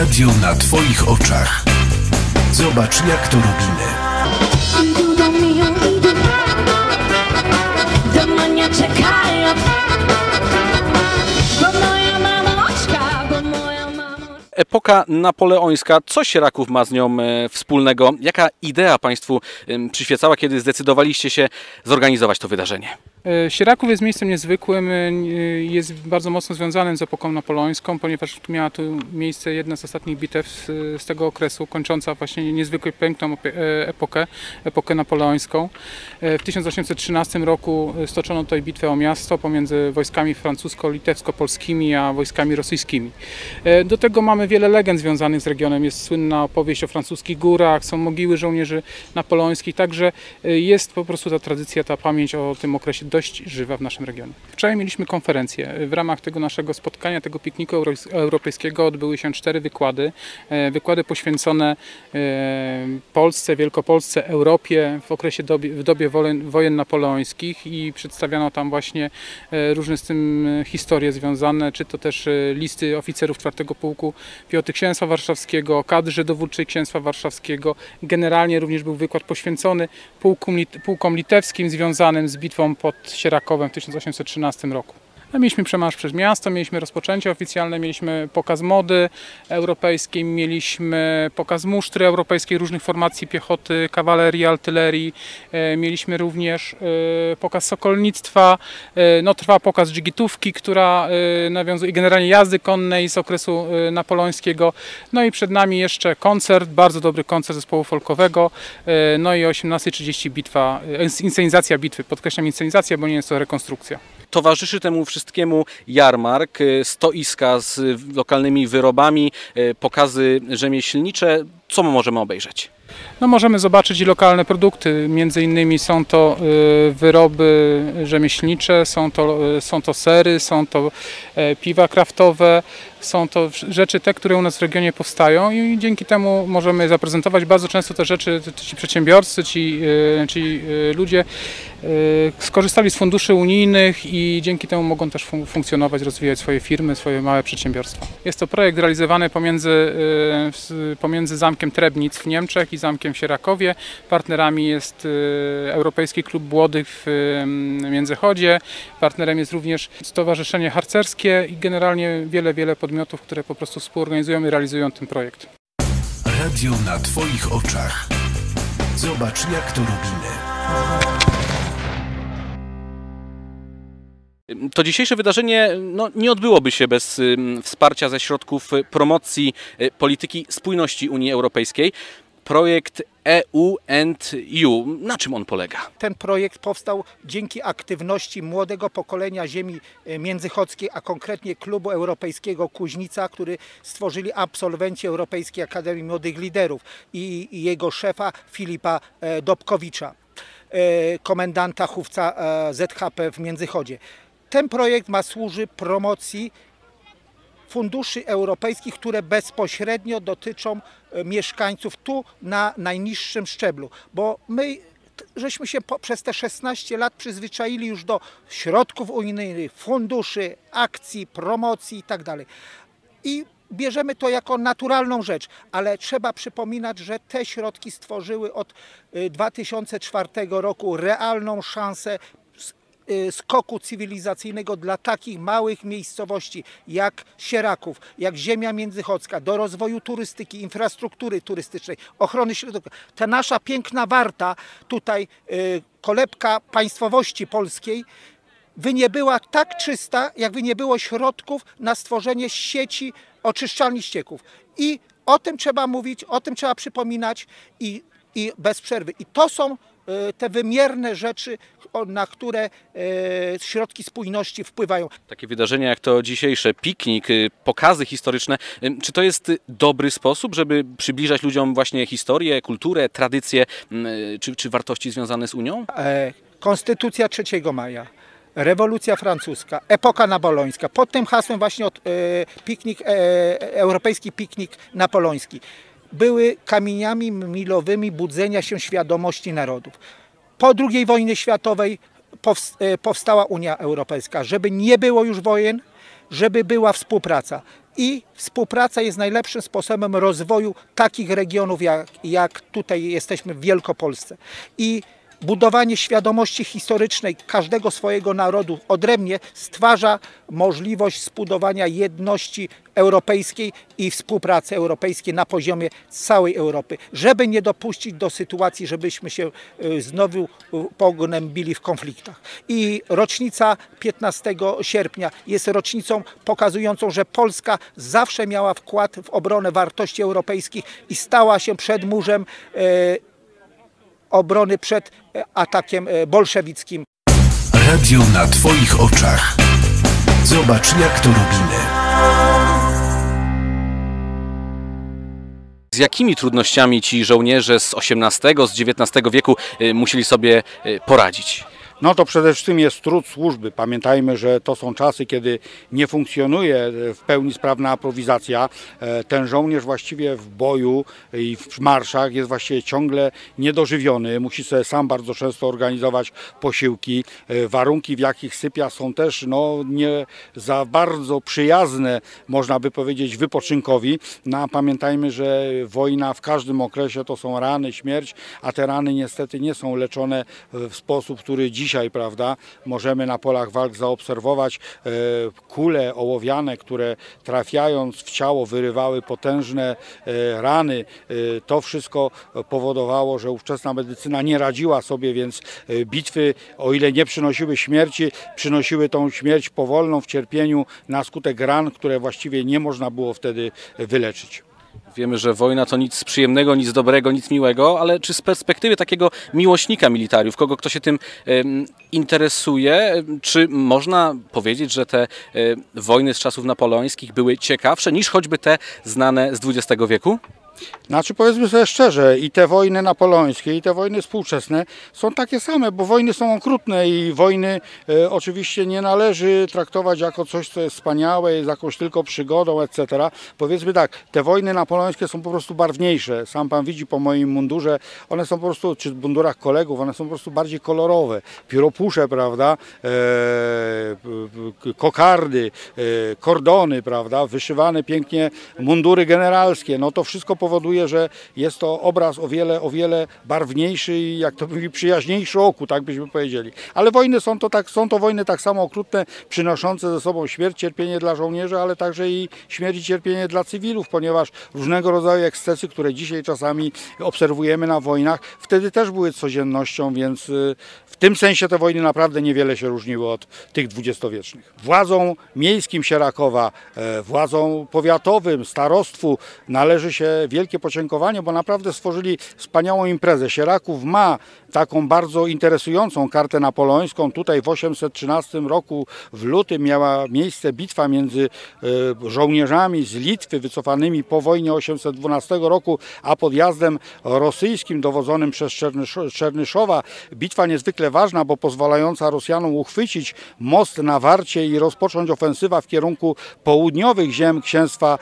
Radio na Twoich oczach. Zobacz, jak to robimy. Idą do mnie, idą do mnie, czekają. Epoka napoleońska, co Sieraków ma z nią wspólnego? Jaka idea Państwu przyświecała, kiedy zdecydowaliście się zorganizować to wydarzenie? Sieraków jest miejscem niezwykłym, jest bardzo mocno związanym z epoką napoleońską, ponieważ miała tu miejsce jedna z ostatnich bitew z tego okresu, kończąca właśnie niezwykle piękną epokę napoleońską. W 1813 roku stoczono tutaj bitwę o miasto pomiędzy wojskami francusko-litewsko-polskimi a wojskami rosyjskimi. Do tego mamy wiele legend związanych z regionem. Jest słynna opowieść o francuskich górach, są mogiły żołnierzy napoleońskich, także jest po prostu ta tradycja, ta pamięć o tym okresie dość żywa w naszym regionie. Wczoraj mieliśmy konferencję. W ramach tego naszego spotkania, tego pikniku europejskiego odbyły się 4 wykłady. Wykłady poświęcone Polsce, Wielkopolsce, Europie w dobie wojen napoleońskich i przedstawiano tam właśnie różne z tym historie związane, czy to też listy oficerów czwartego pułku piechoty Księstwa Warszawskiego, kadrze dowódczej Księstwa Warszawskiego. Generalnie również był wykład poświęcony pułkom litewskim związanym z bitwą pod Sierakowem w 1813 roku. Mieliśmy przemarsz przez miasto, mieliśmy rozpoczęcie oficjalne, mieliśmy pokaz mody europejskiej, mieliśmy pokaz musztry europejskiej różnych formacji piechoty, kawalerii, artylerii, mieliśmy również pokaz sokolnictwa, no trwa pokaz dżigitówki, która nawiązuje, generalnie jazdy konnej z okresu napoleońskiego, no i przed nami jeszcze koncert, bardzo dobry koncert zespołu folkowego, no i o 18:30 bitwa, inscenizacja bitwy, podkreślam inscenizacja, bo nie jest to rekonstrukcja. Towarzyszy temu wszystkiemu jarmark, stoiska z lokalnymi wyrobami, pokazy rzemieślnicze. Co możemy obejrzeć? No, możemy zobaczyć i lokalne produkty, między innymi są to wyroby rzemieślnicze, są to sery, są to piwa kraftowe, są to rzeczy te, które u nas w regionie powstają i dzięki temu możemy zaprezentować bardzo często te rzeczy, ci przedsiębiorcy, ci ludzie skorzystali z funduszy unijnych i dzięki temu mogą też funkcjonować, rozwijać swoje firmy, swoje małe przedsiębiorstwa. Jest to projekt realizowany pomiędzy Zamkiem Trebnic w Niemczech i Zamkiem w Sierakowie. Partnerami jest Europejski Klub Młodych w Międzychodzie, partnerem jest również Stowarzyszenie Harcerskie i generalnie wiele podmiotów, które po prostu współorganizują i realizują ten projekt. Radio na Twoich oczach. Zobacz, jak to robimy. To dzisiejsze wydarzenie nie odbyłoby się bez wsparcia ze środków promocji polityki spójności Unii Europejskiej. Projekt EU&U. Na czym on polega? Ten projekt powstał dzięki aktywności młodego pokolenia ziemi międzychodzkiej, a konkretnie klubu europejskiego Kuźnica, który stworzyli absolwenci Europejskiej Akademii Młodych Liderów i jego szefa Filipa Dobkowicza, komendanta chówca ZHP w Międzychodzie. Ten projekt ma służyć promocji funduszy europejskich, które bezpośrednio dotyczą mieszkańców tu na najniższym szczeblu, bo my żeśmy się przez te 16 lat przyzwyczaili już do środków unijnych, funduszy, akcji, promocji itd. I bierzemy to jako naturalną rzecz, ale trzeba przypominać, że te środki stworzyły od 2004 roku realną szansę skoku cywilizacyjnego dla takich małych miejscowości jak Sieraków, jak Ziemia Międzychodzka, do rozwoju turystyki, infrastruktury turystycznej, ochrony środowiska. Ta nasza piękna Warta, tutaj kolebka państwowości polskiej, by nie była tak czysta, jakby nie było środków na stworzenie sieci oczyszczalni ścieków. I o tym trzeba mówić, o tym trzeba przypominać i bez przerwy. I to są te wymierne rzeczy, na które środki spójności wpływają. Takie wydarzenia jak to dzisiejsze, piknik, pokazy historyczne, czy to jest dobry sposób, żeby przybliżać ludziom właśnie historię, kulturę, tradycje, czy wartości związane z Unią? Konstytucja 3 maja. Rewolucja francuska, epoka napoleońska. Pod tym hasłem właśnie europejski piknik napoleoński. Były kamieniami milowymi budzenia się świadomości narodów. Po II wojnie światowej powstała Unia Europejska, żeby nie było już wojen, żeby była współpraca. i współpraca jest najlepszym sposobem rozwoju takich regionów, jak tutaj jesteśmy w Wielkopolsce. I budowanie świadomości historycznej każdego swojego narodu odrębnie stwarza możliwość zbudowania jedności europejskiej i współpracy europejskiej na poziomie całej Europy, żeby nie dopuścić do sytuacji, żebyśmy się znowu pognębili w konfliktach. I rocznica 15 sierpnia jest rocznicą pokazującą, że Polska zawsze miała wkład w obronę wartości europejskich i stała się przedmurzem obrony przed atakiem bolszewickim. Radio na Twoich oczach. Zobacz, jak to robimy. Z jakimi trudnościami ci żołnierze z XVIII, z XIX wieku musieli sobie poradzić? No to przede wszystkim jest trud służby. Pamiętajmy, że to są czasy, kiedy nie funkcjonuje w pełni sprawna aprowizacja. Ten żołnierz właściwie w boju i w marszach jest właściwie ciągle niedożywiony. Musi sobie sam bardzo często organizować posiłki. Warunki, w jakich sypia, są też nie za bardzo przyjazne, można by powiedzieć, wypoczynkowi. No a pamiętajmy, że wojna w każdym okresie to są rany, śmierć, a te rany niestety nie są leczone w sposób, który dziś dzisiaj, prawda, możemy na polach walk zaobserwować kule ołowiane, które trafiając w ciało wyrywały potężne rany. To wszystko powodowało, że ówczesna medycyna nie radziła sobie, więc bitwy, o ile nie przynosiły śmierci, przynosiły tą śmierć powolną w cierpieniu na skutek ran, które właściwie nie można było wtedy wyleczyć. Wiemy, że wojna to nic przyjemnego, nic dobrego, nic miłego, ale czy z perspektywy takiego miłośnika militariów, kogo kto się tym interesuje, czy można powiedzieć, że te wojny z czasów napoleońskich były ciekawsze niż choćby te znane z XX wieku? Znaczy, powiedzmy sobie szczerze, i te wojny napoleońskie, i te wojny współczesne są takie same, bo wojny są okrutne i wojny oczywiście nie należy traktować jako coś, co jest wspaniałe, jest jakąś tylko przygodą, etc. Powiedzmy tak, te wojny napoleońskie są po prostu barwniejsze. Sam pan widzi po moim mundurze, one są po prostu, czy w mundurach kolegów, one są po prostu bardziej kolorowe. Pióropusze, prawda, kokardy, kordony, prawda, wyszywane pięknie mundury generalskie, no to wszystko powoduje, że jest to obraz o wiele barwniejszy i, jak to mówi, przyjaźniejszy oku, tak byśmy powiedzieli. Ale wojny są to wojny tak samo okrutne, przynoszące ze sobą śmierć, cierpienie dla żołnierzy, ale także i śmierć i cierpienie dla cywilów, ponieważ różnego rodzaju ekscesy, które dzisiaj czasami obserwujemy na wojnach, wtedy też były codziennością, więc w tym sensie te wojny naprawdę niewiele się różniły od tych dwudziestowiecznych. Władzom miejskim Sierakowa, władzom powiatowym, starostwu należy się wielkie podziękowanie, bo naprawdę stworzyli wspaniałą imprezę. Sieraków ma taką bardzo interesującą kartę napoleońską. Tutaj w 813 roku w lutym miała miejsce bitwa między żołnierzami z Litwy wycofanymi po wojnie 812 roku, a podjazdem rosyjskim dowodzonym przez Czernyszowa. Bitwa niezwykle ważna, bo pozwalająca Rosjanom uchwycić most na Warcie i rozpocząć ofensywę w kierunku południowych ziem Księstwa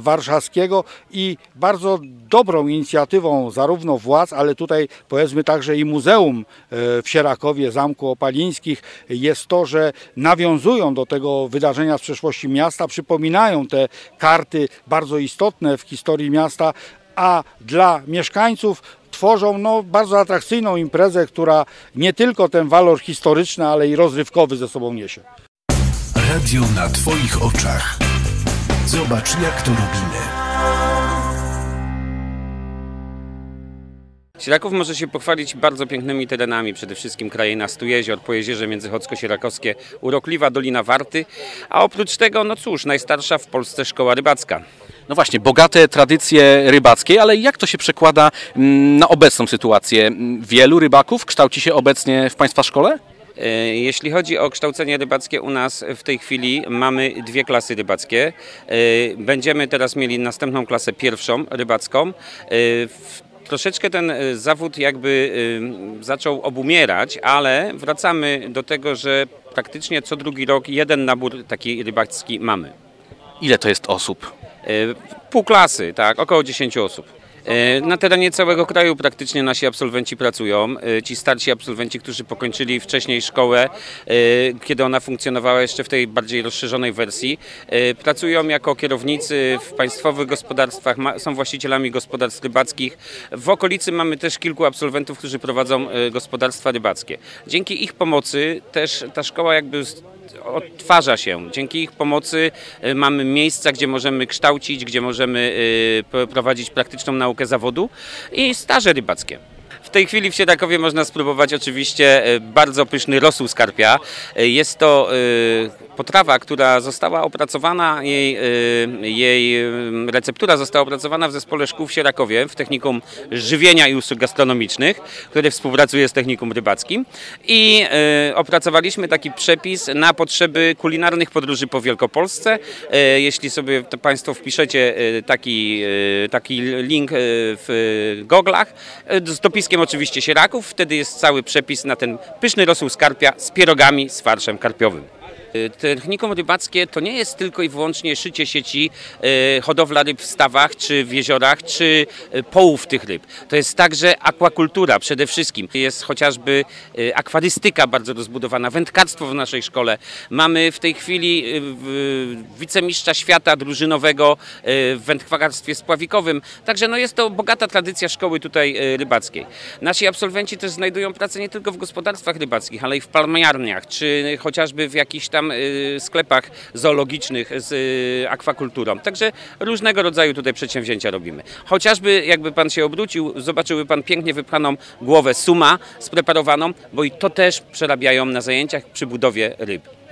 Warszawskiego. I bardzo dobrą inicjatywą zarówno władz, ale tutaj, powiedzmy, także i muzeum w Sierakowie, Zamku Opalińskich, jest to, że nawiązują do tego wydarzenia z przeszłości miasta, przypominają te karty bardzo istotne w historii miasta, a dla mieszkańców tworzą bardzo atrakcyjną imprezę, która nie tylko ten walor historyczny, ale i rozrywkowy ze sobą niesie. Radio na Twoich oczach. Zobacz, jak to robimy. Sieraków może się pochwalić bardzo pięknymi terenami, przede wszystkim Kraina Stu Jezior, Pojezieże Międzychodzko-Sierakowskie, urokliwa Dolina Warty, a oprócz tego, no cóż, najstarsza w Polsce szkoła rybacka. No właśnie, bogate tradycje rybackie, ale jak to się przekłada na obecną sytuację? Wielu rybaków kształci się obecnie w Państwa szkole? Jeśli chodzi o kształcenie rybackie, u nas w tej chwili mamy 2 klasy rybackie. Będziemy teraz mieli następną klasę pierwszą rybacką. Troszeczkę ten zawód jakby zaczął obumierać, ale wracamy do tego, że praktycznie co drugi rok jeden nabór taki rybacki mamy. Ile to jest osób? Pół klasy, tak, około 10 osób. Na terenie całego kraju praktycznie nasi absolwenci pracują. Ci starsi absolwenci, którzy pokończyli wcześniej szkołę, kiedy ona funkcjonowała jeszcze w tej bardziej rozszerzonej wersji, pracują jako kierownicy w państwowych gospodarstwach, są właścicielami gospodarstw rybackich. W okolicy mamy też kilku absolwentów, którzy prowadzą gospodarstwa rybackie. Dzięki ich pomocy też ta szkoła jakby odtwarza się. Dzięki ich pomocy mamy miejsca, gdzie możemy kształcić, gdzie możemy prowadzić praktyczną naukę zawodu i staże rybackie. W tej chwili w Sierakowie można spróbować oczywiście bardzo pyszny rosół z karpia. Jest to potrawa, która została opracowana, jej receptura została opracowana w Zespole Szkół w Sierakowie, w Technikum Żywienia i Usług Gastronomicznych, które współpracuje z Technikum Rybackim. I opracowaliśmy taki przepis na potrzeby kulinarnych podróży po Wielkopolsce. Jeśli sobie to Państwo wpiszecie taki link w goglach, z dopiskiem oczywiście Sieraków, wtedy jest cały przepis na ten pyszny rosół z karpia z pierogami z farszem karpiowym. Technikum rybackie to nie jest tylko i wyłącznie szycie sieci, hodowla ryb w stawach, czy w jeziorach, czy połów tych ryb. To jest także akwakultura przede wszystkim. Jest chociażby akwarystyka bardzo rozbudowana, wędkarstwo w naszej szkole. Mamy w tej chwili wicemistrza świata drużynowego w wędkarstwie spławikowym. Także no jest to bogata tradycja szkoły tutaj rybackiej. Nasi absolwenci też znajdują pracę nie tylko w gospodarstwach rybackich, ale i w palmiarniach, czy chociażby w jakichś tam sklepach zoologicznych z akwakulturą. Także różnego rodzaju tutaj przedsięwzięcia robimy. Chociażby jakby Pan się obrócił, zobaczyłby Pan pięknie wypchaną głowę suma, spreparowaną, bo i to też przerabiają na zajęciach przy budowie ryb.